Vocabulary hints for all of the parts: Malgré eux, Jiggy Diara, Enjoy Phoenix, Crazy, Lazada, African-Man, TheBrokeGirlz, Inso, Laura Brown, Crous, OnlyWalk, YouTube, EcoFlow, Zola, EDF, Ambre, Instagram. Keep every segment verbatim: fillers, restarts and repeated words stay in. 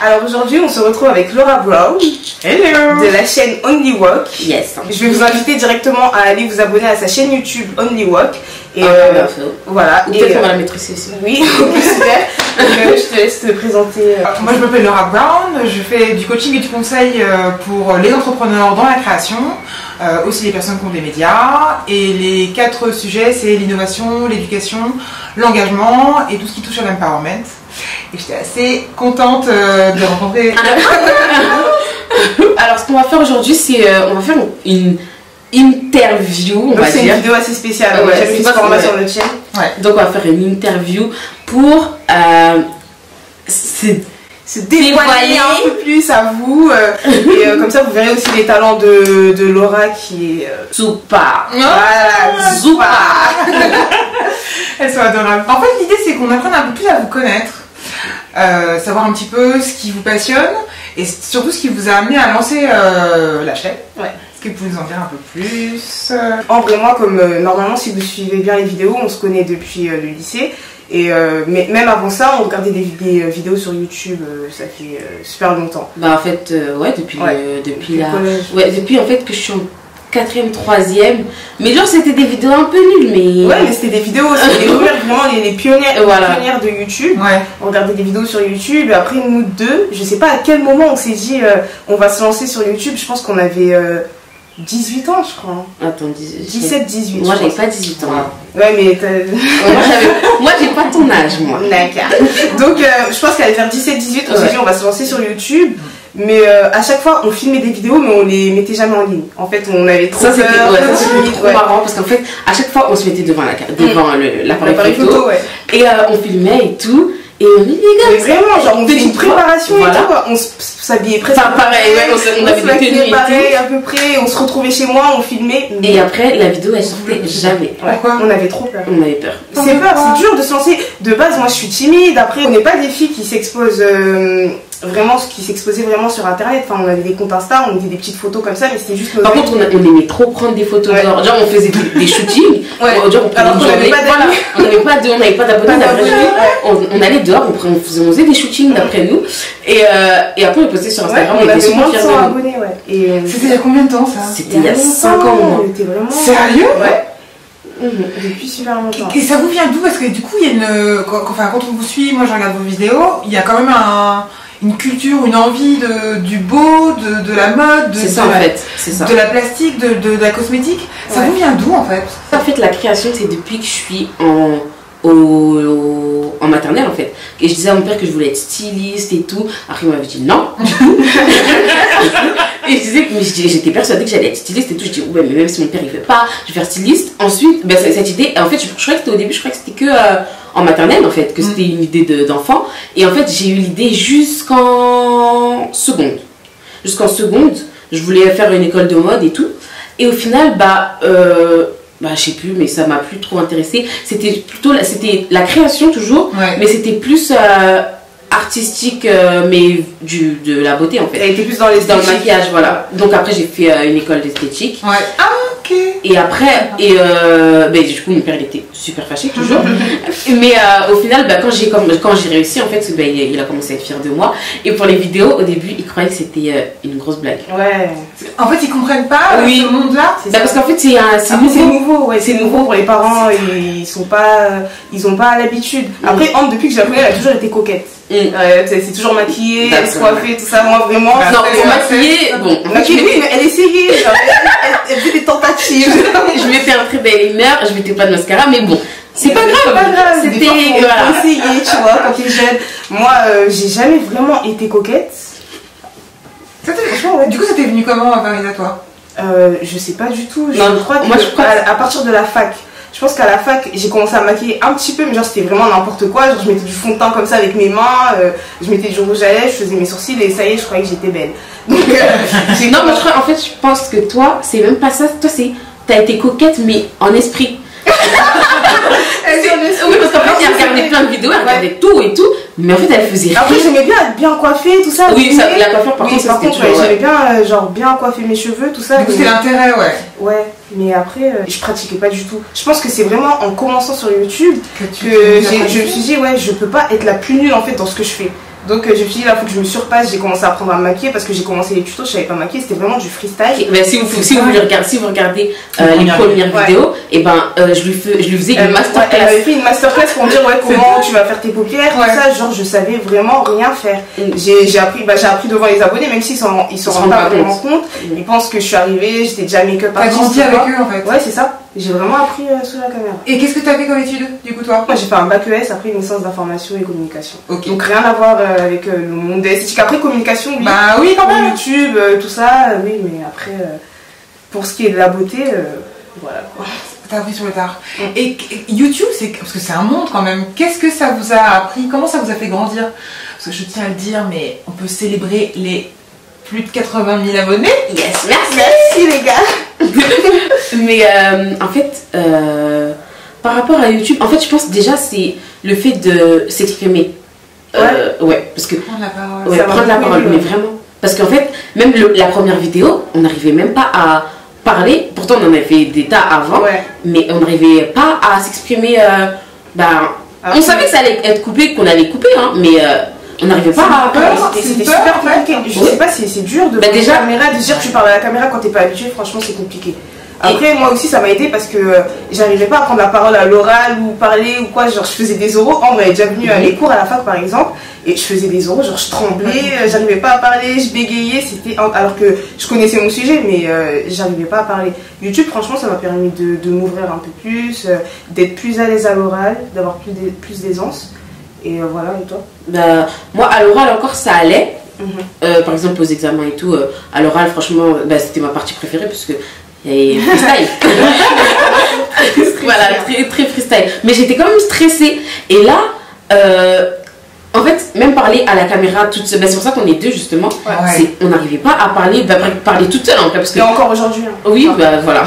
Alors aujourd'hui on se retrouve avec Laura Brown. Hello. De la chaîne OnlyWalk. Yes. Je vais vous inviter directement à aller vous abonner à sa chaîne YouTube OnlyWalk. Et ah, euh, voilà. Ou peut-être qu'on va la mettre ici aussi. Oui, super. Donc, je te laisse te présenter. Moi je m'appelle Laura Brown, je fais du coaching et du conseil pour les entrepreneurs dans la création, aussi les personnes qui ont des médias. Et les quatre sujets, c'est l'innovation, l'éducation, l'engagement et tout ce qui touche à l'empowerment. Et j'étais assez contente de rencontrer. Alors ce qu'on va faire aujourd'hui, c'est on va faire une interview. Donc c'est une vidéo assez spéciale. J'ai mis une formation sur notre chaîne. Ouais. Donc on va faire une interview pour euh, se, se dévoiler un peu plus à vous. Euh, et euh, comme ça vous verrez aussi les talents de, de Laura qui est... Euh, Zoupa. Voilà, Zoupa. Elles sont adorables. En fait l'idée c'est qu'on apprenne un peu plus à vous connaître. Euh, savoir un petit peu ce qui vous passionne. Et surtout ce qui vous a amené à lancer euh, la chaîne. Ouais. Est-ce que vous pouvez nous en dire un peu plus? Ambre et moi, comme euh, normalement, si vous suivez bien les vidéos, on se connaît depuis euh, le lycée. Et euh, mais même avant ça, on regardait des, des vidéos sur YouTube. Euh, ça fait euh, super longtemps. Bah en fait, euh, ouais, depuis ouais. Euh, depuis, depuis la... ouais, depuis en fait que je suis en quatrième, troisième. Mais genre c'était des vidéos un peu nulles, mais ouais, mais c'était des vidéos. C'était vraiment les, les pionnières, voilà. Pionnières de YouTube. Ouais. On regardait des vidéos sur YouTube. Et après nous deux, je sais pas à quel moment on s'est dit, euh, on va se lancer sur YouTube. Je pense qu'on avait euh, dix-huit ans, je crois. Attends, dix-sept, dix-huit. Moi, j'avais pas dix-huit ans. Ouais, ouais mais moi, j'ai pas ton âge, moi. D'accord. Donc, euh, je pense qu'elle allait faire dix-sept, dix-huit. On s'est ouais. dit, on va se lancer sur YouTube. Mais euh, à chaque fois, on filmait des vidéos, mais on les mettait jamais en ligne. En fait, on avait trop ça, c'était ouais, trop ouais. marrant parce qu'en fait, à chaque fois, on se mettait devant l'appareil la, mmh. photo. photo ouais. Et euh, on filmait et tout. Et on dit, les gars, vraiment, genre, on faisait une préparation voilà. et tout, quoi. On s'habillait presque. Enfin, pareil, ouais, on s'habillait pareil, à peu près. On se retrouvait chez moi, on filmait. Et mais... après, la vidéo, elle sortait jamais. Pourquoi ouais. On avait trop peur. On avait peur. C'est peur, c'est dur de se lancer. De base, moi, je suis timide. Après, on n'est pas des filles qui s'exposent euh, vraiment, qui s'exposaient vraiment sur Internet. Enfin, on avait des comptes Insta, on mettait des petites photos comme ça, mais c'était juste. Par contre, on, a, on aimait trop prendre des photos. Ouais. Genre, genre, on faisait des, des shootings. Ouais. Genre, on n'avait pas d'abonnés. On allait dehors, on faisait des shootings d'après nous et, euh, et après on postait sur Instagram. Ouais, on, on avait moins de cent abonnés. Ouais. Euh, c'était il y a combien de temps ça? C'était il y a cinq ans. Vraiment... Sérieux? Ouais. Mmh. Depuis super longtemps. Et ça vous vient d'où? Parce que du coup, il y a une... enfin, quand on vous suit, moi je regarde vos vidéos, il y a quand même un... une culture, une envie de... du beau, de, de la mode, de, ça, de, en la... Fait. Ça. de la plastique, de, de... de la cosmétique. Ça ouais. vous vient d'où en fait? En fait, la création, c'est depuis que je suis en. Au, au, en maternelle en fait. Et je disais à mon père que je voulais être styliste et tout. Après il m'avait dit non. Et je disais que j'étais persuadée que j'allais être styliste et tout. Je dis ouais mais même si mon père il veut pas, je vais faire styliste. Ensuite ben, cette idée, en fait je, je crois que c'était au début, je crois que c'était que euh, en maternelle en fait, que c'était une idée d'enfant. De, et en fait j'ai eu l'idée jusqu'en seconde. Jusqu'en seconde, je voulais faire une école de mode et tout. Et au final bah... Euh, Bah, je sais plus, mais ça m'a plus trop intéressée. C'était plutôt la, c'était la création toujours, ouais. mais c'était plus euh, artistique, euh, mais du, de la beauté en fait. Elle était plus dans, les dans le maquillage, voilà. Donc après, j'ai fait euh, une école d'esthétique. Ouais. Ah, ok. Et après, et, euh, bah, du coup, mon père il était super fâché toujours. Mais euh, au final, bah, quand j'ai quand j'ai réussi, en fait, bah, il, il a commencé à être fier de moi. Et pour les vidéos, au début, il croyait que c'était euh, une grosse blague. Ouais. En fait, ils comprennent pas oui. ce monde-là. Bah parce qu'en fait, c'est c'est nouveau. nouveau ouais, c'est nouveau pour les parents. Ils sont pas, ils ont pas l'habitude. Après, mm. Ambre, depuis que j'ai appris, elle a toujours été coquette. Mm. Euh, c'est toujours maquillée, coiffée, tout ça. Moi, vraiment. Bah, non, pour maquiller, bon. Maquillée, oui, mais elle essayait. Genre, elle, elle, elle faisait des tentatives. Je mettais un très bel eyeliner, je mettais pas de mascara, mais bon. C'est pas grave, c'était voilà. Essayé, tu vois, quand t'es jeune. Moi, euh, j'ai jamais vraiment été coquette. Du coup, ça t'est venu comment à Paris à toi? euh, Je sais pas du tout. Je non, crois que moi, je crois à, à partir de la fac. Je pense qu'à la fac, j'ai commencé à maquiller un petit peu, mais genre c'était vraiment n'importe quoi. Genre, je mettais du fond de teint comme ça avec mes mains, euh, je mettais du rouge à lèvres, je faisais mes sourcils et ça y est, je croyais que j'étais belle. Donc, euh, non, mais je crois, en fait, je pense que toi, c'est même pas ça. Toi, c'est t'as été coquette, mais en esprit. Oui, parce qu'en fait, elle regardait plein de vidéos, elle regardait tout et tout, mais en fait, elle faisait. Après, j'aimais bien être bien coiffée, tout ça. Oui, ça, la coiffure, par oui, contre, par contre, ouais, j'aimais bien, genre, bien coiffer mes cheveux, tout ça. Du coup, c'est l'intérêt, ouais. Ouais, mais après, euh, je pratiquais pas du tout. Je pense que c'est vraiment en commençant sur YouTube que, que je me suis dit, ouais, je peux pas être la plus nulle en fait dans ce que je fais. Donc euh, je me suis dit là, faut que je me surpasse, j'ai commencé à apprendre à me maquiller parce que j'ai commencé les tutos, je savais pas me maquiller, c'était vraiment du freestyle. Mais si vous, si vous, regardez, si vous regardez euh, les premières ouais. vidéos, et ben euh, je, lui fais, je lui faisais une euh, masterclass. Ouais, elle avait fait une masterclass pour me dire ouais, comment tu vas faire tes paupières, ouais. tout ça, genre je savais vraiment rien faire. Mm. J'ai appris, bah, appris devant les abonnés, même s'ils ne se rendent pas vraiment compte, mm. ils pensent que je suis arrivée, j'étais déjà make-up artiste. T'as grandi avec eux en fait. Ouais, c'est ça. J'ai vraiment appris euh, sous la caméra. Et qu'est-ce que tu as fait comme étude du coup toi? Moi j'ai fait un bac E S, après une licence d'information et communication. Okay. Donc rien à voir euh, avec euh, le monde esthétique. Après communication, oui. Bah oui quand même. YouTube, euh, tout ça, euh, oui, mais après euh, pour ce qui est de la beauté, euh, voilà quoi. T'as appris sur le tard. Mm. Et, et YouTube, c'est parce que c'est un monde quand même. Qu'est-ce que ça vous a appris? Comment ça vous a fait grandir? Parce que je tiens à le dire, mais on peut célébrer les plus de quatre-vingt mille abonnés. Yes, merci, merci les gars. Mais euh, en fait, euh, par rapport à YouTube, en fait, je pense déjà c'est le fait de s'exprimer. Ouais. Euh, ouais, parce que prendre la parole. Ouais, prendre la parole, mais vraiment. Parce qu'en fait, même le, la première vidéo, on n'arrivait même pas à parler. Pourtant, on en avait fait des tas avant, ouais. mais on n'arrivait pas à s'exprimer. Euh, bah, ah, on savait que ça allait être coupé, qu'on allait couper, hein, mais. Euh, On n'arrivait pas à peur, c'était super compliqué. Je sais pas, c'est dur de parler à la caméra, de dire que tu parles à la caméra quand t'es pas habitué, franchement c'est compliqué. Après moi aussi ça m'a aidé parce que j'arrivais pas à prendre la parole à l'oral ou parler ou quoi, genre je faisais des oraux, on m'avait déjà venu à mes cours à la fac par exemple, et je faisais des oraux, genre je tremblais, j'arrivais pas à parler, je bégayais, c'était alors que je connaissais mon sujet mais euh, j'arrivais pas à parler. YouTube franchement ça m'a permis de, de m'ouvrir un peu plus, euh, d'être plus à l'aise à l'oral, d'avoir plus de, plus d'aisance. Et euh, voilà, et toi? Bah, moi, à l'oral, encore, ça allait. Mm-hmm. euh, par exemple, aux examens et tout, euh, à l'oral, franchement, bah, c'était ma partie préférée parce que y avait freestyle. Voilà, très, très freestyle. Mais j'étais quand même stressée. Et là, euh, en fait, même parler à la caméra toute seule, bah, c'est pour ça qu'on est deux, justement. Ouais. On n'arrivait pas à parler, bah, parler toute seule. En fait, parce que... Et encore aujourd'hui. Hein. Oui, enfin, bah voilà.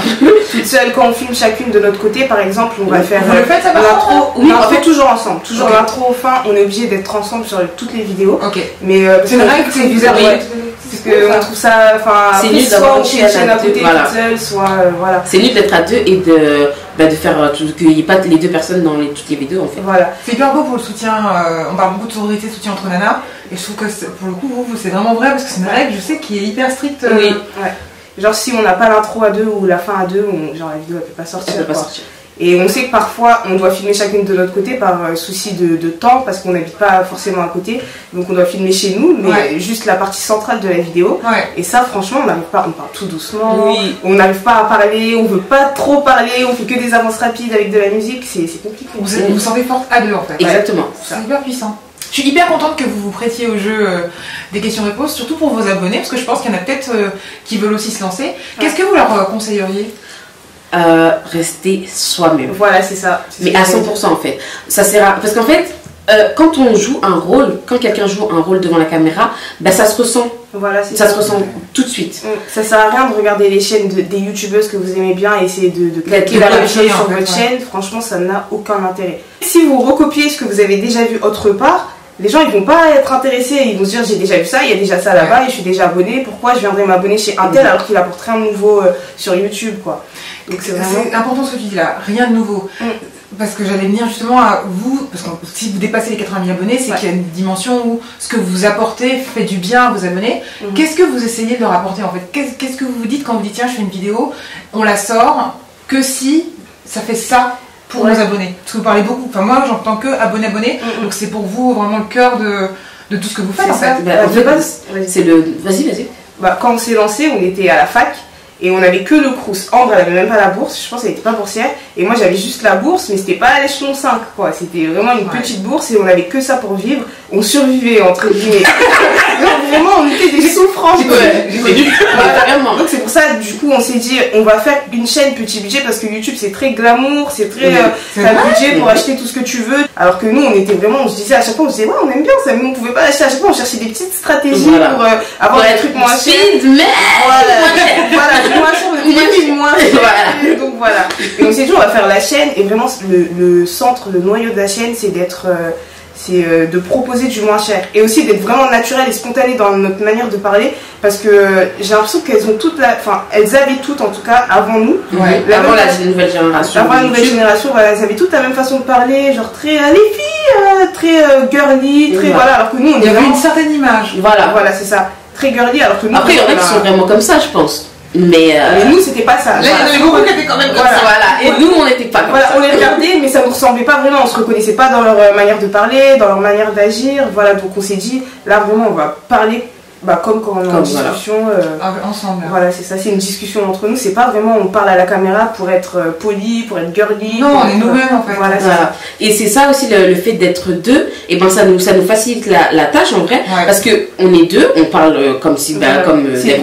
Toute seule, quand on filme chacune de notre côté, par exemple, on va oui. faire... Vous le faites, ça va l'intro. Oui, on fait toujours ensemble. Toujours okay. l'intro au fin, on est obligé d'être ensemble sur toutes les vidéos. Okay. Mais euh, c'est vrai que c'est bizarre, oui. ouais. Parce qu'on trouve ça... C'est nul d'avoir une chaîne à côté, voilà. toute seule, soit... Euh, voilà. C'est nul d'être à deux et de... Bah de faire qu'il n'y ait pas les deux personnes dans les, toutes les vidéos en fait. Voilà. C'est hyper beau pour le soutien, euh, on parle beaucoup de sororité, soutien entre nanas, et je trouve que pour le coup, vous, c'est vraiment vrai parce que c'est une règle, je sais, qui est hyper stricte. Euh... Oui, ouais. Genre si on n'a pas l'intro à deux ou la fin à deux, on, genre la vidéo elle peut pas sortir. Elle peut pas sortir. Et on sait que parfois on doit filmer chacune de notre côté par euh, souci de, de temps parce qu'on n'habite pas forcément à côté, donc on doit filmer chez nous, mais ouais. juste la partie centrale de la vidéo. Ouais. Et ça, franchement, on n'arrive pas, on parle tout doucement, oui. on n'arrive pas à parler, on veut pas trop parler, on fait que des avances rapides avec de la musique, c'est compliqué. Vous vous sentez forte à deux en fait. Exactement. C'est hyper puissant. Je suis hyper contente que vous vous prêtiez au jeu euh, des questions-réponses, surtout pour vos abonnés, parce que je pense qu'il y en a peut-être euh, qui veulent aussi se lancer. Qu'est-ce que vous leur euh, conseilleriez? Euh, rester soi-même. Voilà, c'est ça. Mais à cent pour cent en fait. Ça sert à... Parce qu'en fait, euh, quand on joue un rôle, quand quelqu'un joue un rôle devant la caméra, bah, ça se ressent. Voilà, ça, ça se ressent tout de suite. Ça sert à rien de regarder les chaînes de, des youtubeuses que vous aimez bien et essayer de, de claquer la même chose sur votre chaîne. Franchement, ça n'a aucun intérêt. Si vous recopiez ce que vous avez déjà vu autre part, les gens ils vont pas être intéressés, ils vont se dire j'ai déjà vu ça, il y a déjà ça là-bas et je suis déjà abonné, pourquoi je viendrais m'abonner chez un tel alors qu'il apporte rien de nouveau euh, sur YouTube quoi. Donc c'est vraiment... important ce que tu dis là, rien de nouveau. Mm. Parce que j'allais venir justement à vous, parce que si vous dépassez les quatre-vingt mille abonnés, c'est ouais. qu'il y a une dimension où ce que vous apportez fait du bien à vos abonnés. Mm. Qu'est-ce que vous essayez de leur apporter en fait? Qu'est-ce que vous vous dites quand vous dites tiens je fais une vidéo, on la sort que si ça fait ça pour ouais. nos abonnés, parce que vous parlez beaucoup, enfin moi j'entends que abonné abonné, mm-hmm. donc c'est pour vous vraiment le cœur de, de tout ce que vous faites en fait. Bah, en fait c'est le... Vas-y, vas-y. Bah, quand on s'est lancé, on était à la fac et on n'avait que le crous. Ambre, elle n'avait même pas la bourse, je pense qu'elle n'était pas boursière, et moi j'avais juste la bourse, mais c'était pas à l'échelon cinq quoi, c'était vraiment une ouais. petite bourse et on n'avait que ça pour vivre, on survivait entre guillemets. Donc vraiment on était des souffrants. Ouais, voilà. Donc c'est pour ça du coup on s'est dit on va faire une chaîne petit budget parce que YouTube c'est très glamour, c'est très euh, t'as un budget pour acheter tout ce que tu veux, alors que nous on était vraiment, on se disait à chaque fois on se disait ouais on aime bien ça mais on pouvait pas acheter à chaque fois, on cherchait des petites stratégies voilà. pour euh, avoir ouais, des trucs moins chers. Voilà, moins cher, moins cher. Donc voilà. Et on s'est dit on va faire la chaîne et vraiment le, le centre, le noyau de la chaîne c'est d'être euh, c'est de proposer du moins cher et aussi d'être vraiment naturel et spontané dans notre manière de parler, parce que j'ai l'impression qu'elles ont toutes la, enfin elles avaient toutes en tout cas avant nous, ouais, la avant la façon, nouvelle génération, avant la nouvelle génération, voilà, elles avaient toutes la même façon de parler, genre très euh, les filles, euh, très euh, girly, très, ouais, voilà, alors que nous on il y avait vraiment une certaine image, voilà, voilà, c'est ça, très girly, alors que nous après il y en a qui sont vraiment comme ça, je pense. Mais, euh... mais nous c'était pas ça. Là il y en avait beaucoup qui étaient quand même comme voilà. ça. Voilà. Et nous on n'était pas comme voilà, ça. On les regardait mais ça nous ressemblait pas vraiment. On se reconnaissait pas dans leur manière de parler, dans leur manière d'agir. Voilà, donc on s'est dit là vraiment on va parler bah, comme quand on est en discussion. Voilà. Euh... Ensemble. Voilà, c'est ça, c'est une discussion entre nous. C'est pas vraiment on parle à la caméra pour être poli, pour être girly. Non, on est nous-mêmes en fait. Voilà, voilà. Ça. Et c'est ça aussi le, le fait d'être deux. Et ben ça nous, ça nous facilite la, la tâche en vrai, ouais, parce que on est deux, on parle comme si, bah, ouais, comme d'habitude.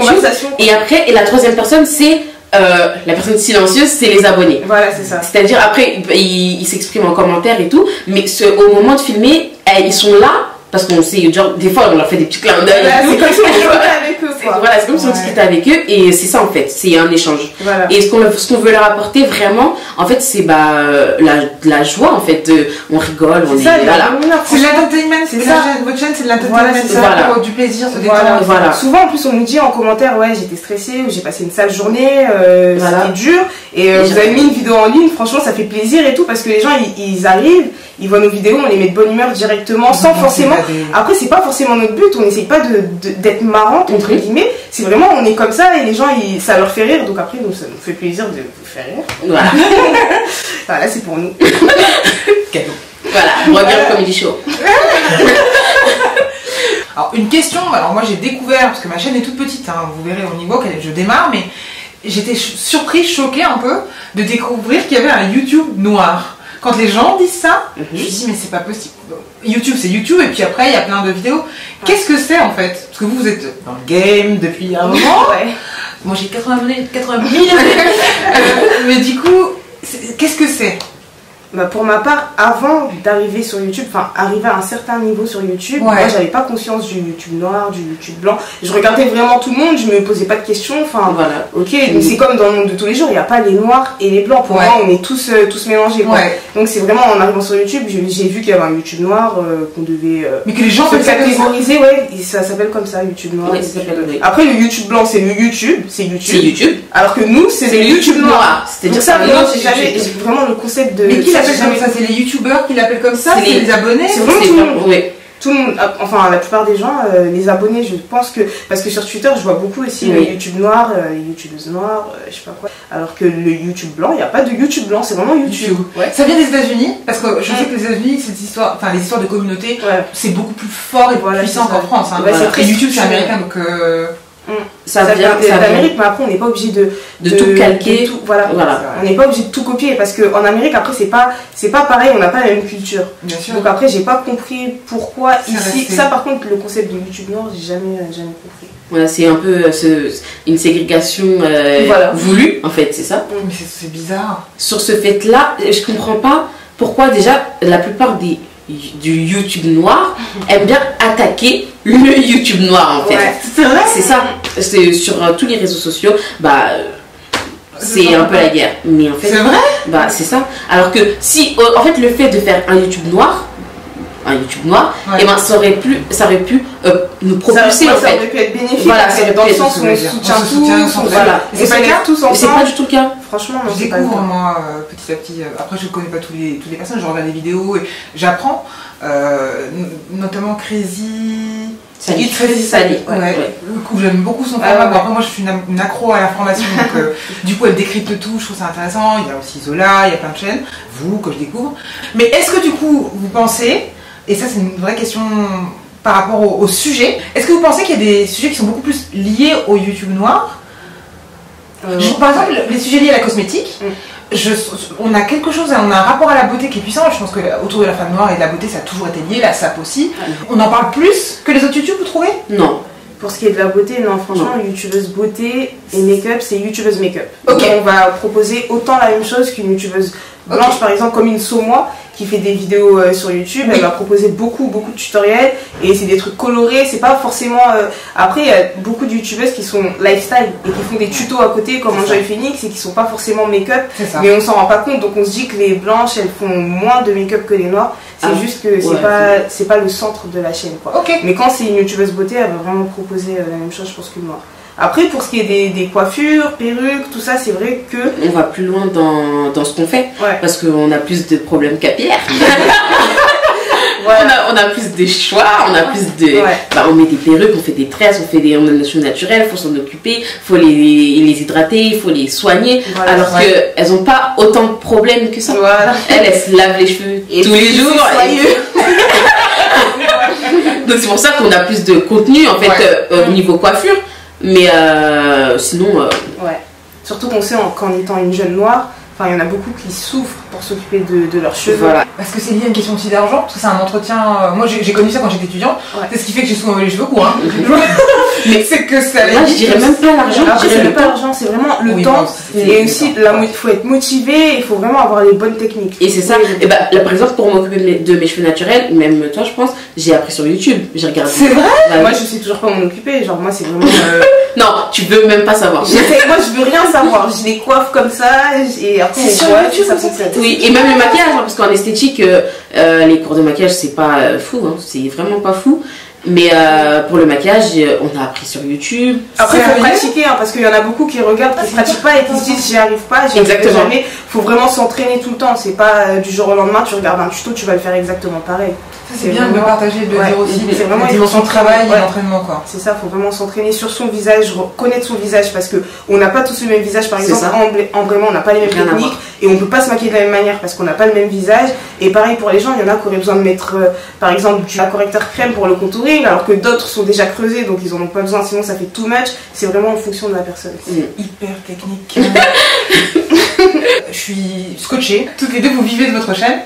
Et après, et la troisième personne, c'est euh, la personne silencieuse, c'est les abonnés. Voilà, c'est ça. C'est-à-dire après, ils il s'expriment en commentaire et tout, mais ce, au moment de filmer, ils sont là. Parce qu'on sait, genre, des fois on leur fait des petits clins d'œil. C'est comme si on discutait avec eux. Voilà, c'est comme si on discutait avec eux et c'est ça en fait, c'est un échange. Voilà. Et ce qu'on ce qu'on veut leur apporter vraiment, en fait, c'est bah, la, la joie en fait. De, on rigole, on est, est ça, voilà. C'est l'entertainment, c'est ça. Votre chaîne, c'est de l'entertainment, voilà, c'est ça. Voilà. Du plaisir, se détendre. Voilà, voilà. Souvent en plus on nous dit en commentaire, ouais, j'étais stressée, j'ai passé une sale journée, euh, voilà, c'était dur. Et euh, vous avez mis une vidéo en ligne, franchement ça fait plaisir et tout parce que les gens ils, ils arrivent, ils voient nos vidéos, on les met de bonne humeur directement sans forcément. Après c'est pas forcément notre but, on n'essaye pas d'être marrante entre guillemets, c'est vraiment on est comme ça et les gens ils, ça leur fait rire, donc après nous, ça nous fait plaisir de vous faire rire, voilà. Voilà, c'est pour nous. Cadeau. Voilà, on revient au Comedy Show. Alors une question, alors moi j'ai découvert, parce que ma chaîne est toute petite, hein, vous verrez on y voit je démarre, mais j'étais surprise, choquée un peu de découvrir qu'il y avait un YouTube noir. Quand les gens disent ça, mm-hmm, je me dis mais c'est pas possible. YouTube c'est YouTube et puis après il y a plein de vidéos. Qu'est-ce que c'est en fait? Parce que vous, vous êtes dans le game depuis un moment. Ouais. Moi j'ai quatre-vingts mille. Mais du coup, qu'est-ce que c'est? Bah pour ma part, avant d'arriver sur YouTube, enfin arriver à un certain niveau sur YouTube, ouais, moi j'avais pas conscience du YouTube noir, du YouTube blanc. Je regardais vraiment tout le monde, je me posais pas de questions. Enfin voilà. Ok, donc c'est comme dans le monde de tous les jours, il n'y a pas les noirs et les blancs. Pour ouais, moi, on est tous euh, tous mélangés. Quoi. Ouais. Donc c'est vraiment en arrivant sur YouTube, j'ai vu qu'il y avait un YouTube noir euh, qu'on devait. Euh, Mais que les gens se catégoriser, ouais, ça s'appelle comme ça, YouTube noir. Ouais, ça ça. Après le YouTube blanc, c'est le YouTube, c'est YouTube. C'est YouTube. Alors que nous, c'est le YouTube noir. C'est-à-dire ça, c'est vraiment le concept de. C'est les youtubeurs qui l'appellent comme ça, c'est les... les abonnés, c'est vraiment tout le monde. Oui. Tout le monde, enfin la plupart des gens, euh, les abonnés, je pense que, parce que sur Twitter je vois beaucoup aussi, oui, YouTube noir, euh, youtubeuses noires, euh, je sais pas quoi, alors que le YouTube blanc, il n'y a pas de YouTube blanc, c'est vraiment YouTube. YouTube. Ouais. Ça vient des États-Unis, parce que je ouais, sais que les États-Unis, cette histoire, enfin les histoires de communauté, ouais, c'est beaucoup plus fort et voilà, puissant qu'en France. Hein, bah, voilà. Après YouTube c'est américain, donc. Euh... Ça, ça vient d'Amérique, mais après on n'est pas obligé de, de, de tout calquer, de tout, voilà, voilà, on n'est pas obligé de tout copier parce qu'en Amérique après c'est pas c'est pas pareil, on n'a pas la même culture. Bien sûr. Donc après j'ai pas compris pourquoi ici, ça par contre le concept de YouTube noir j'ai jamais jamais compris. Voilà, c'est un peu euh, ce, une ségrégation euh, voilà, voulue en fait, c'est ça. Mais c'est bizarre. Sur ce fait là, je comprends pas pourquoi déjà la plupart des du YouTube noir aime bien attaquer le YouTube noir en fait. Ouais. C'est vrai. C'est ça. C'est sur euh, tous les réseaux sociaux, bah c'est un peu la guerre. Mais en fait, c'est vrai. Bah c'est ça. Alors que si euh, en fait le fait de faire un YouTube noir, un YouTube noir, ouais, et ben ça aurait pu, ça aurait pu euh, nous propulser ça, en ça fait. Ça aurait pu être bénéfique. Voilà, ça aurait dans pu être dans le sens où on soutient on tout. Soutient tout voilà. C'est pas le cas. C'est pas du tout le cas. Franchement, non, je découvre moi euh, petit à petit. Euh, après, je ne connais pas tous les, toutes les personnes. Je regarde les vidéos et j'apprends, euh, notamment Crazy. Sally. Crazy Sally. Ouais, ouais, ouais. Le coup, j'aime beaucoup son format. Ah, ouais. Bon, après, moi, je suis une, une accro à l'information. Donc, euh, du coup, elle décrypte tout. Je trouve ça intéressant. Il y a aussi Zola. Il y a plein de chaînes. Vous, que je découvre. Mais est-ce que du coup, vous pensez, et ça, c'est une vraie question par rapport au, au sujet, est-ce que vous pensez qu'il y a des sujets qui sont beaucoup plus liés au YouTube noir? Euh, je, par exemple, les sujets liés à la cosmétique, je, on a quelque chose, on a un rapport à la beauté qui est puissant. Je pense que autour de la femme noire et de la beauté, ça a toujours été lié, la sape aussi. On en parle plus que les autres YouTube, vous trouvez? Non. Pour ce qui est de la beauté, non, franchement, non. Youtubeuse beauté et make-up, c'est youtubeuse make-up. Ok. Donc on va proposer autant la même chose qu'une youtubeuse Blanche okay. par exemple, comme Inso moi, qui fait des vidéos euh, sur YouTube, oui. elle m'a proposé beaucoup beaucoup de tutoriels et c'est des trucs colorés, c'est pas forcément... Euh... Après il y a beaucoup de youtubeuses qui sont lifestyle et qui font des tutos à côté comme Enjoy Phoenix et qui sont pas forcément make-up, mais on s'en rend pas compte, donc on se dit que les blanches elles font moins de make-up que les noires, c'est ah. juste que c'est ouais, pas, c'est pas le centre de la chaîne quoi. Okay. Mais quand c'est une youtubeuse beauté, elle va vraiment proposer euh, la même chose je pense que moi. Après, pour ce qui est des, des coiffures, perruques, tout ça, c'est vrai que... On va plus loin dans, dans ce qu'on fait, ouais. parce qu'on a plus de problèmes capillaires. Voilà. on, a, on a plus de choix, on a plus de... Ouais. Bah, on met des perruques, on fait des tresses, on fait des notions naturelles, il faut s'en occuper, il faut les, les hydrater, il faut les soigner, voilà, alors ouais. qu'elles n'ont pas autant de problèmes que ça. Voilà. Elles, elles se lavent les cheveux et tous les jours. Donc c'est pour ça qu'on a plus de contenu, en fait, ouais. euh, au niveau coiffure. Mais euh, sinon... Euh... Ouais. Surtout qu'on sait qu'en étant une jeune noire, enfin il y en a beaucoup qui souffrent pour s'occuper de, de leurs cheveux. Voilà. Parce que c'est lié à une question aussi d'argent, parce que c'est un entretien... Euh, moi j'ai connu ça quand j'étais étudiante, ouais. c'est ce qui fait que j'ai souvent les cheveux courts. Hein. Mais c'est que ça... Moi je dirais même pas l'argent, je dirais pas l'argent, c'est vraiment le oui, temps. Non, et aussi, il faut être motivé, il faut vraiment avoir les bonnes techniques. Et c'est ça, et bah, là, par exemple pour m'occuper de mes cheveux naturels, même toi je pense, j'ai appris sur YouTube, j'ai regardé. C'est vrai bah, moi je sais toujours pas m'en occuper, genre moi c'est vraiment... Euh... Non, tu veux même pas savoir. Moi je veux rien savoir, je les coiffe comme ça et après on voit que ça fonctionne. Oui, et même le maquillage, hein, parce qu'en esthétique, euh, euh, les cours de maquillage c'est pas euh, fou, hein, c'est vraiment pas fou. Mais euh, pour le maquillage, on a appris sur YouTube. Après, il faut pratiquer, hein, parce qu'il y en a beaucoup qui regardent, qui ne pratiquent pas et qui se disent j'y arrive pas, j'y arrive jamais. Il faut vraiment s'entraîner tout le temps. C'est pas euh, du jour au lendemain, tu regardes un tuto, tu vas le faire exactement pareil. C'est bien vraiment... de partager, de ouais, dire aussi. C'est vraiment une dimension de travail ouais. et l'entraînement. C'est ça, il faut vraiment s'entraîner sur son visage, connaître son visage, parce qu'on n'a pas tous le même visage. Par exemple, en, en vraiment, on n'a pas les mêmes techniques et on ne peut pas se maquiller de la même manière parce qu'on n'a pas le même visage. Et pareil pour les gens, il y en a qui auraient besoin de mettre, euh, par exemple, du correcteur crème pour le contourer, alors que d'autres sont déjà creusés donc ils en ont pas besoin, sinon ça fait too much. C'est vraiment en fonction de la personne. C'est hyper technique. Je suis scotchée. Toutes les deux vous vivez de votre chaîne.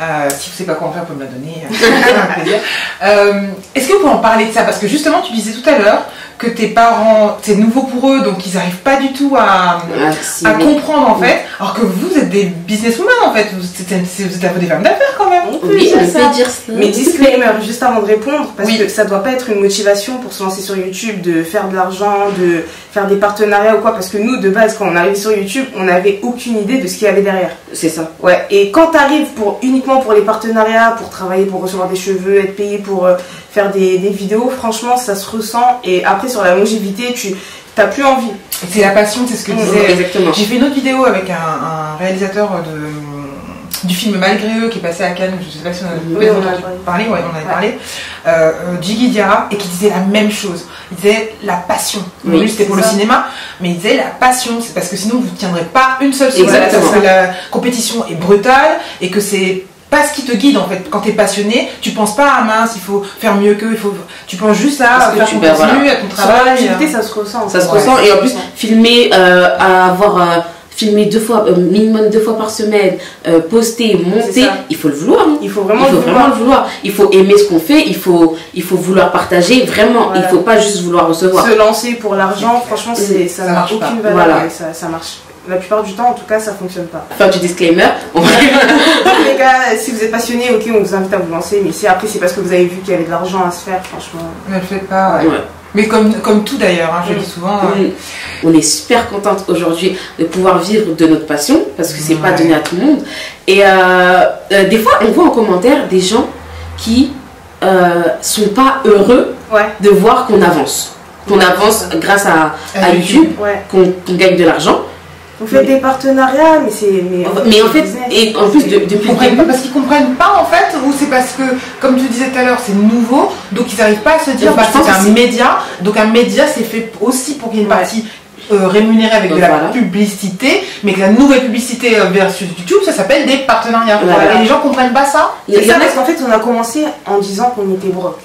Euh, si vous ne savez pas quoi en faire, vous pouvez me la donner. C'est un plaisir. Euh, Est-ce que vous pouvez en parler de ça? Parce que justement tu disais tout à l'heure que tes parents, c'est nouveau pour eux, donc ils n'arrivent pas du tout à, Merci, à comprendre en oui. fait. Alors que vous êtes des businesswomen en fait, vous êtes, vous êtes un peu des femmes d'affaires quand même. Oui, oui on ça. Peut dire ça. Mais disclaimer, juste avant de répondre, parce oui. que ça ne doit pas être une motivation pour se lancer sur YouTube, de faire de l'argent, de faire des partenariats ou quoi, parce que nous de base quand on arrive sur YouTube, on n'avait aucune idée de ce qu'il y avait derrière. C'est ça. Ouais. Et quand tu arrives pour uniquement pour les partenariats, pour travailler, pour recevoir des cheveux, être payé pour euh, faire des, des vidéos, franchement ça se ressent et après sur la longévité, tu n'as plus envie. C'est la passion, c'est ce que disait. Exactement. J'ai fait une autre vidéo avec un, un réalisateur de, du film Malgré eux qui est passé à Cannes, je ne sais pas si on, a, oui, on, on en a parlé, ouais, on en avait ouais. parlé, euh, Jiggy Diara, et qui disait la même chose. Il disait la passion. Oui, lui c'était pour ça. Le cinéma, mais il disait la passion, c'est parce que sinon vous ne tiendrez pas une seule seconde parce que la compétition est brutale et que c'est pas ce qui te guide en fait. Quand t'es passionné, tu penses pas à mince, il faut faire mieux qu'eux, il faut... tu penses juste à faire continuer, voilà. à ton travail. L'activité, ça se ressent. Ça se ouais, ressent et en plus, filmer, euh, avoir euh, filmé deux fois, euh, minimum deux fois par semaine, euh, poster, monter, il faut le vouloir. Hein. Il faut vraiment, il faut le, vouloir. vraiment le vouloir. Il faut aimer ce qu'on fait, il faut, il faut vouloir partager, vraiment. Voilà. Il faut pas juste vouloir recevoir. Se lancer pour l'argent, franchement, ça n'a aucune pas. valeur. Voilà. Ça, ça marche. La plupart du temps, en tout cas, ça fonctionne pas. Faire du disclaimer. Les gars, si vous êtes passionné, ok, on vous invite à vous lancer. Mais si après, c'est parce que vous avez vu qu'il y avait de l'argent à se faire, franchement. Ne le faites pas, ouais. ouais. Mais comme, comme tout d'ailleurs, hein, je mmh. dis souvent. Mmh. Hein. On est super contente aujourd'hui de pouvoir vivre de notre passion, parce que c'est ouais. pas donné à tout le monde. Et euh, euh, des fois, on voit en commentaire des gens qui euh, sont pas heureux ouais. de voir qu'on avance. Qu'on ouais. avance grâce à, à, à YouTube, YouTube. Ouais. qu'on qu'on gagne de l'argent. On fait oui. des partenariats, mais c'est... Mais, mais en fait, et en plus, depuis... De, de, parce qu'ils comprennent pas, en fait, ou c'est parce que, comme tu disais tout à l'heure, c'est nouveau, donc ils n'arrivent pas à se dire, bah, c'est un média, donc un média, c'est fait aussi pour qu'il y ait une ouais. partie euh, rémunérée avec donc, de la voilà. publicité, mais que la nouvelle publicité versus YouTube, ça s'appelle des partenariats. Voilà. Et les gens comprennent pas ça. C'est ça, parce qu'en fait, on a commencé en disant qu'on était broc.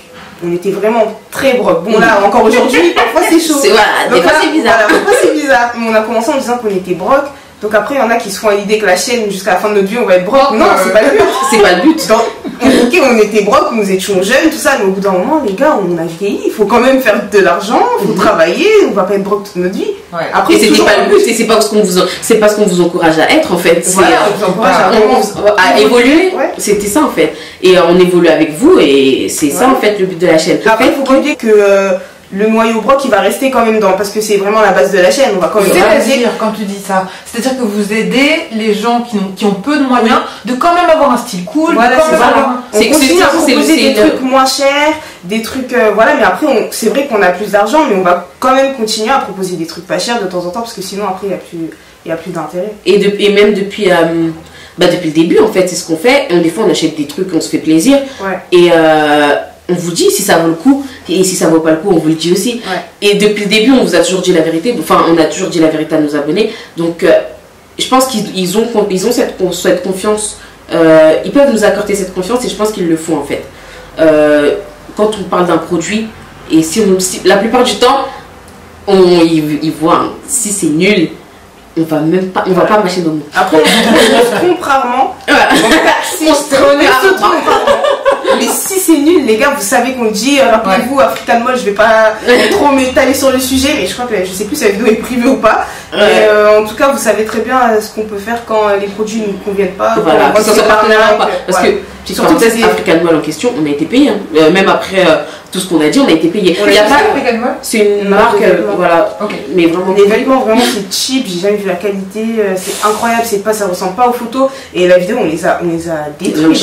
On était vraiment très broc. Bon là, encore aujourd'hui, parfois c'est chaud. C'est ouais, bizarre. Voilà, parfois c'est bizarre. Mais on a commencé en disant qu'on était broc. Donc après, il y en a qui se font à l'idée que la chaîne, jusqu'à la fin de notre vie, on va être broc. Non, euh... c'est pas le but. C'est pas le but. Dans... Ok, on était brocs, nous étions jeunes, tout ça, mais au bout d'un moment, les gars, on a vieilli, il faut quand même faire de l'argent, il faut travailler, on va pas être brocs toute notre vie. Ouais. Après, et c'était pas le but, et c'est pas ce qu'on vous, c'est pas ce qu'on vous encourage à être en fait. Voilà, on vous encourage à, à, à évoluer. Ouais. C'était ça en fait. Et on évolue avec vous, et c'est ouais. ça en fait le but de la chaîne. Après, il faut comprendre que euh, le noyau broc il va rester quand même dans, parce que c'est vraiment la base de la chaîne. On va quand même. C'est-à-dire quand tu dis ça, c'est-à-dire que vous aidez les gens qui ont, qui ont peu de moyens oui. de quand même avoir un style cool. Voilà, c'est ça. C'est des le... trucs moins chers, des trucs euh, voilà. Mais après, c'est vrai qu'on a plus d'argent, mais on va quand même continuer à proposer des trucs pas chers de temps en temps, parce que sinon après il y a plus, il y a plus d'intérêt. Et, de, et même depuis. Euh... Bah depuis le début en fait c'est ce qu'on fait, des fois on achète des trucs, on se fait plaisir ouais. et euh, on vous dit si ça vaut le coup et si ça vaut pas le coup on vous le dit aussi ouais. et depuis le début on vous a toujours dit la vérité, enfin on a toujours dit la vérité à nos abonnés, donc euh, je pense qu'ils ont, ils ont cette, cette confiance, euh, ils peuvent nous accorder cette confiance et je pense qu'ils le font en fait. Euh, quand on parle d'un produit et si on, si, la plupart du temps on, ils, ils voient hein, si c'est nul on va même pas, on va pas mâcher nos mots. Après, on se trompe rarement. Ouais. On se trompe rarement. Mais si c'est nul, les gars, vous savez qu'on dit, rappelez-vous, African-Man, je vais pas trop m'étaler sur le sujet, mais je crois que je sais plus si la vidéo est privée ou pas. Ouais. Mais euh, en tout cas, vous savez très bien ce qu'on peut faire quand les produits ne nous conviennent pas. Voilà, parce, parce, partenariat, pas. parce ouais. que surtout que c'est African-Man en question, on a été payé. Hein. Euh, même après euh, tout ce qu'on a dit, on a été payé. Il y a pas c'est une marque, euh, voilà. Okay. Mais vraiment, les vêtements vraiment c'est cheap. J'ai jamais vu la qualité. C'est incroyable. C'est pas, ça ressemble pas aux photos. Et la vidéo, on les a, on les a détruits.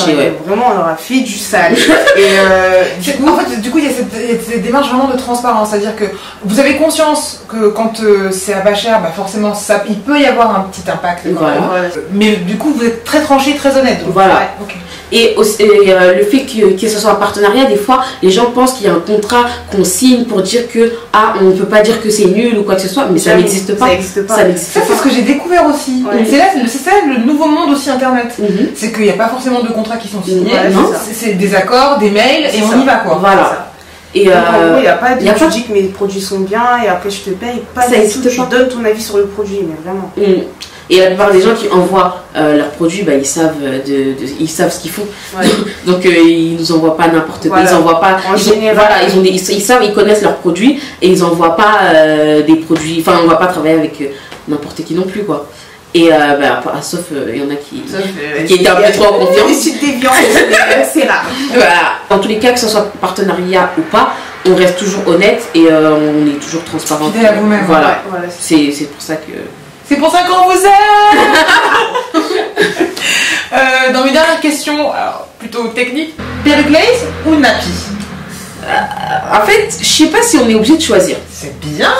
Vraiment, on leur a fait du sale. Et euh, du coup, en fait, du coup, il y a cette, cette démarche vraiment de transparence, c'est-à-dire que vous avez conscience que quand euh, c'est à pas cher, bah forcément, ça, il peut y avoir un petit impact. Voilà. Voilà. Mais du coup, vous êtes très tranché, très honnête. Donc, voilà. Ouais, okay. Et, aussi, et euh, le fait que, que ce soit un partenariat, des fois, les gens pensent qu'il y a un contrat qu'on signe pour dire que ah, on ne peut pas dire que c'est nul ou quoi que ce soit, mais ça n'existe pas. Ça n'existe pas. Ça, c'est ce que j'ai découvert aussi. Ouais. C'est ça le nouveau monde aussi Internet. Mm-hmm. C'est qu'il n'y a pas forcément de contrats qui sont signés. Ouais, c'est des accords, des mails et on ça. y va quoi. Voilà. Et donc, en gros, il n'y a pas de tu dis que mes produits sont bien et après je te paye. Pas ça du tout. Tu donnes ton avis sur le produit, mais vraiment. Mm. Et la plupart des gens qui envoient euh, leurs produits, bah, ils, savent de, de, ils savent ce qu'ils font. Ouais. Donc euh, ils nous envoient pas n'importe quoi. Voilà. Ils envoient pas. En ils, général, voilà, ils, ont des, ils, ils savent, ils connaissent leurs produits et ils envoient pas euh, des produits. Enfin, on va pas travailler avec euh, n'importe qui non plus, quoi. Et euh, bah, ah, sauf il euh, y en a qui, sauf, euh, qui étaient un peu trop en confiance. C'est là. Voilà. Dans tous les cas, que ce soit partenariat ou pas, on reste toujours honnête et euh, on est toujours transparent. Fidèle à vous-même. Voilà. Ouais, voilà. C'est pour ça que. C'est pour ça qu'on vous aime. euh, Dans mes dernières questions, alors, plutôt techniques, perruque lace ou nappy? euh, En fait, je sais pas si on est obligé de choisir. C'est bien.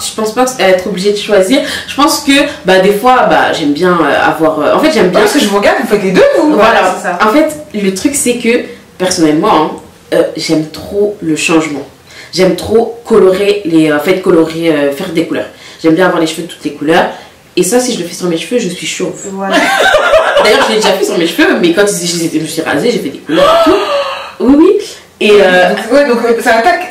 Je pense pas être obligé de choisir. Je pense que bah, des fois, bah, j'aime bien avoir... En fait, j'aime bien... Parce que je vous regarde, vous faites les deux, vous. Voilà, voilà. En fait, le truc c'est que, personnellement, hein, euh, j'aime trop le changement. J'aime trop colorer, les, en fait, colorer, euh, faire des couleurs. J'aime bien avoir les cheveux de toutes les couleurs. Et ça, si je le fais sur mes cheveux, je suis chauve. Voilà. D'ailleurs, je l'ai déjà fait sur mes cheveux, mais quand je me suis rasée, j'ai fait des couleurs et tout. Oui, oui. Et euh... ouais, donc ça attaque.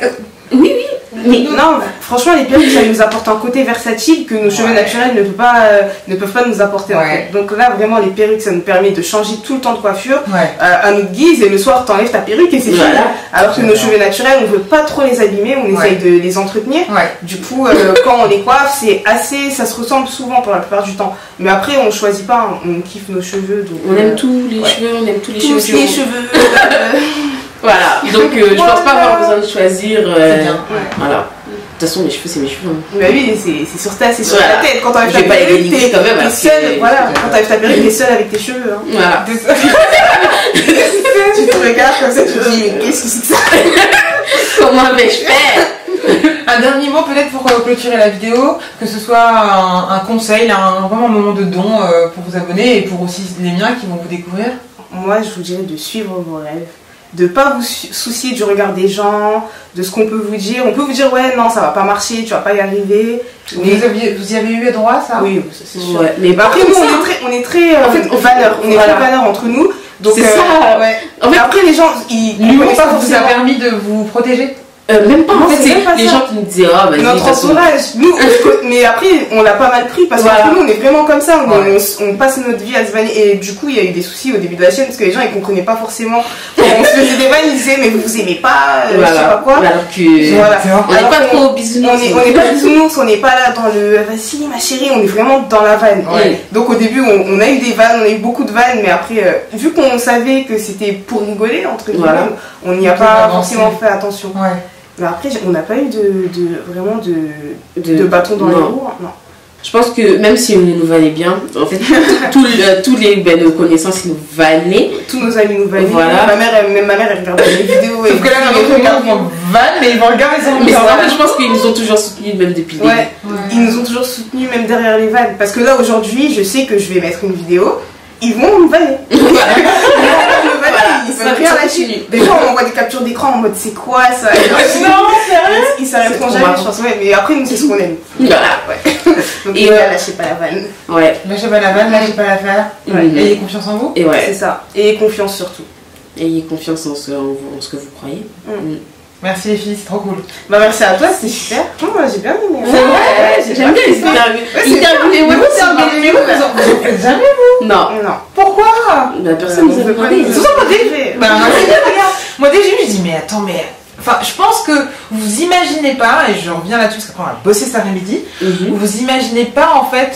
Oui, oui. Mais non, franchement, les perruques, ça nous apporte un côté versatile que nos cheveux ouais. naturels ne peuvent pas, euh, ne peuvent pas nous apporter. Ouais. En fait. Donc là, vraiment, les perruques, ça nous permet de changer tout le temps de coiffure ouais. euh, à notre guise. Et le soir, t'enlèves ta perruque et c'est voilà. fini. Alors que nos cheveux naturels, on veut pas trop les abîmer, on ouais. essaye de les entretenir. Ouais. Du coup, euh, quand on les coiffe, c'est assez, ça se ressemble souvent pour la plupart du temps. Mais après, on choisit pas, on kiffe nos cheveux. Donc, on euh, aime tous les ouais. cheveux, on aime tous les tous cheveux. Les cheveux. Euh, Voilà, donc euh, je pense pas avoir besoin de choisir. Euh, bien, ouais. Voilà. De toute façon, mes cheveux, c'est mes cheveux. Hein. Bah oui, c'est sur ta, c'est sur voilà. ta tête. Quand t'enlèves ta perruque, t'es seule. Voilà, quand t'enlèves ta perruque, t'es seule avec tes cheveux. Hein. Voilà. Tu te regardes comme ça, tu te dis, mais qu'est-ce que c'est que ça? Comment vais-je faire? Un dernier mot peut-être pour clôturer la vidéo, que ce soit un, un conseil, un vraiment moment de don euh, pour vous abonner et pour aussi les miens qui vont vous découvrir. Moi, je vous dirais de suivre vos rêves. De ne pas vous soucier du regard des gens, de ce qu'on peut vous dire. On peut vous dire, ouais, non, ça va pas marcher, tu vas pas y arriver. Mais... Vous, aviez, vous y avez eu droit, ça? Oui, c'est sûr. Ouais. Mais bah, après, nous, on est très, on est très euh, en fait, valeur. On est voilà. très valeur entre nous. C'est euh, ça. Ouais. En fait, après, les gens, ils ne connaissent pas. L'humour, ça vous a permis de vous protéger? Euh, même pas, non, en fait, c'est les ça. gens qui nous disaient ah, bah, notre entourage, nous, on, mais après on l'a pas mal pris parce que voilà. nous on est vraiment comme ça, on, ouais. on, on passe notre vie à se vanner et du coup il y a eu des soucis au début de la chaîne parce que les gens ils comprenaient pas forcément quand on se faisait des vannes, ils disaient mais vous vous aimez pas, voilà. je sais pas quoi. Alors que voilà. on n'est pas trop bisounours, on n'est pas bisounours, on n'est pas là dans le vas-y ma chérie, on est vraiment dans la vanne. Ouais. Donc au début on, on a eu des vannes, on a eu beaucoup de vannes, mais après euh, vu qu'on savait que c'était pour rigoler entre guillemets, voilà. on n'y a pas forcément fait attention. Ouais. Mais après, on n'a pas eu de, de vraiment de, de, de bâton dans les roues. Non. Je pense que même si on nous vannait bien, en fait, tous le, tout les ben, nos connaissances nous vannaient. Tous nos amis nous vannaient. Voilà. Ma mère, elle, même ma mère, elle regardait les vidéos. Sauf que là, les gens vont vanner, mais ils vont regarder. Mais en fait, je pense qu'ils nous ont toujours soutenus, même depuis le ouais. début. Ouais. Ils nous ont toujours soutenus, même derrière les vannes. Parce que là, aujourd'hui, je sais que je vais mettre une vidéo, ils vont me vanner. Ils peuvent rien lâcher. Des fois, on envoie des captures d'écran en mode c'est quoi ça? Non, sérieux? Ils s'en répondent jamais, je pense. Ouais, mais après, nous, c'est ce qu'on aime. Voilà, ouais. Donc, et là, lâchez pas la vanne. Ouais. Lâchez pas la vanne, lâchez pas l'affaire. Ayez confiance en vous. Et ouais. C'est ça. Ayez confiance surtout. Ayez confiance en ce que vous croyez. Merci les filles, c'est trop cool. Bah merci à toi, c'était super. Moi j'ai bien aimé. Ouais, j'aime bien les interviews. Interviewez-moi, interviewez-moi, vous faites jamais vous. Non, non. Pourquoi? La personne ne veut pas. C'est pour ça que moi déjà, regarde, moi déjà je me dis mais attends mais, enfin je pense que vous imaginez pas, et je reviens là-dessus parce qu'on va bosser cet après-midi, vous imaginez pas en fait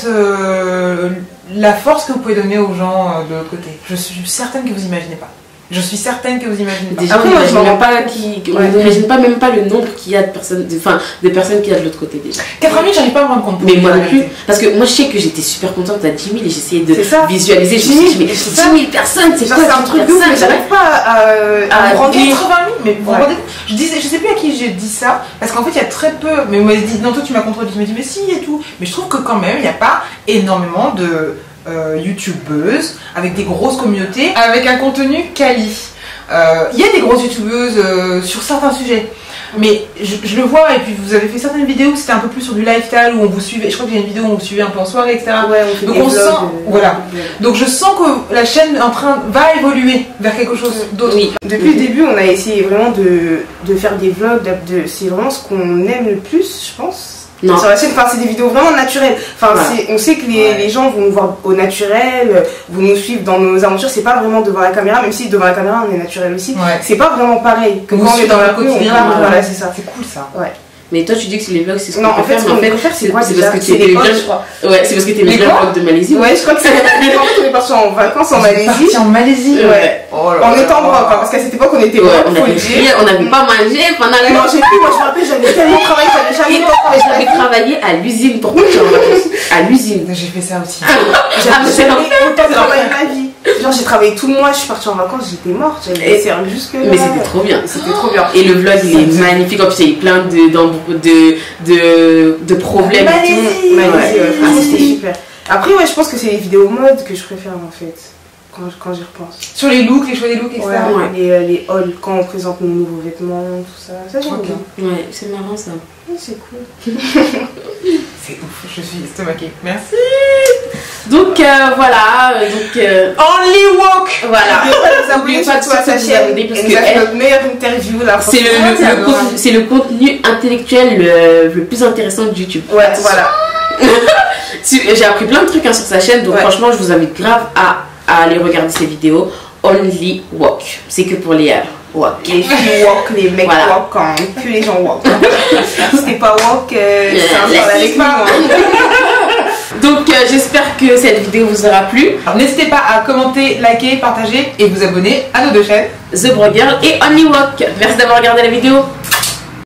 la force que vous pouvez donner aux gens de l'autre côté. Je suis certaine que vous imaginez pas. Je suis certaine que vous imaginez pas. Déjà, après, moi, je m'en pas qui. On ouais. n'imagine pas même pas le nombre qu'il y a de personnes, de, enfin, de personnes qu'il y a de l'autre côté déjà. quatre-vingts mille, j'arrive pas à me rendre compte. Mais moi non plus, parce que moi je sais que j'étais super contente à dix mille et j'essayais de visualiser. Je me suis dit, mais dix mille personnes, c'est quoi un truc ouf, mais j'arrive pas à, euh, à, à me rendre compte. quatre-vingt mille, mais vous vous rendez compte ? Je disais, je sais plus à qui j'ai dit ça, parce qu'en fait il y a très peu. Mais moi je dis, non toi tu m'as contredit, tu me dis mais si et tout. Mais je trouve que quand même il n'y a pas énormément de Euh, youtubeuses avec des grosses communautés avec un contenu quali. Euh, il y a des grosses youtubeuses euh, sur certains sujets, mais je, je le vois. Et puis vous avez fait certaines vidéos où c'était un peu plus sur du lifestyle, où on vous suivait. Je crois qu'il y a une vidéo où on vous suivait un peu en soirée, et cetera. Ouais, on fait Donc des on vlogs, sent, euh, voilà. Ouais. Donc je sens que la chaîne est en train va évoluer vers quelque chose d'autre. Oui. Depuis le début, on a essayé vraiment de, de faire des vlogs. De, de, c'est vraiment ce qu'on aime le plus, je pense. Non. Sur la chaîne, enfin, c'est des vidéos vraiment naturelles. Enfin, ouais. On sait que les, ouais. les gens vont nous voir au naturel, vont nous suivre dans nos aventures. C'est pas vraiment devant la caméra, même si devant la caméra on est naturel aussi. Ouais. C'est pas vraiment pareil que quand on est dans la quotidien. Ouais. Voilà, c'est ça. C'est cool ça. Ouais. Mais toi, tu dis que c'est les vlogs, c'est ce qu'on préfère. Non, en fait, c'est parce que tu es bien, je crois. Ouais, c'est parce que tu es bien vlog de Malaisie. Ouais, je crois que c'est. En fait, on est parti en vacances en Malaisie. Parti en Malaisie. Ouais. En étant broc, parce qu'à cette époque, on était broc. On n'avait pas mangé pendant la. Non, j'ai plus. Moi, je me rappelle, j'avais tellement travaillé, j'avais jamais travaillé. J'avais travaillé à l'usine pour partir en vacances. À l'usine. J'ai fait ça aussi. J'ai autant travaillé ma vie. Genre j'ai travaillé tout le mois, je suis partie en vacances, j'étais morte, j'avais servi jusque là. Mais c'était trop bien, c'était trop bien. Et le vlog il est magnifique, en plus il y a plein de, dans, de, de, de problèmes et tout. Malaisie, ouais. Ah, c'était super. Après ouais je pense que c'est les vidéos mode que je préfère en fait, quand, quand j'y repense. Sur les looks, les choix des looks, et cetera. Ouais, ouais. Les, euh, les hauls, quand on présente nos nouveaux vêtements, tout ça, ça j'aime okay. bien. Ouais, c'est marrant ça. Ouais, c'est cool. C'est ouf, je suis estomaquée. Merci. Donc euh, voilà, donc euh... OnlyWalk. Voilà. N'oubliez pas de vous abonner parce que c'est notre meilleure interview là. C'est le, le, le, contenu, le contenu intellectuel le, le plus intéressant de YouTube. Ouais, voilà. J'ai appris plein de trucs hein, sur sa chaîne, donc ouais. franchement, je vous invite grave à, à aller regarder ses vidéos. OnlyWalk, c'est que pour les walk. Les filles walk, les mecs voilà. walk, quand plus les gens walk. Si t'es pas walk, euh, yeah, c'est un parle avec moi. Donc euh, j'espère que cette vidéo vous aura plu. N'hésitez pas à commenter, liker, partager et vous abonner à nos deux chaînes, TheBrokeGirlz et OnlyWalk. Merci d'avoir regardé la vidéo.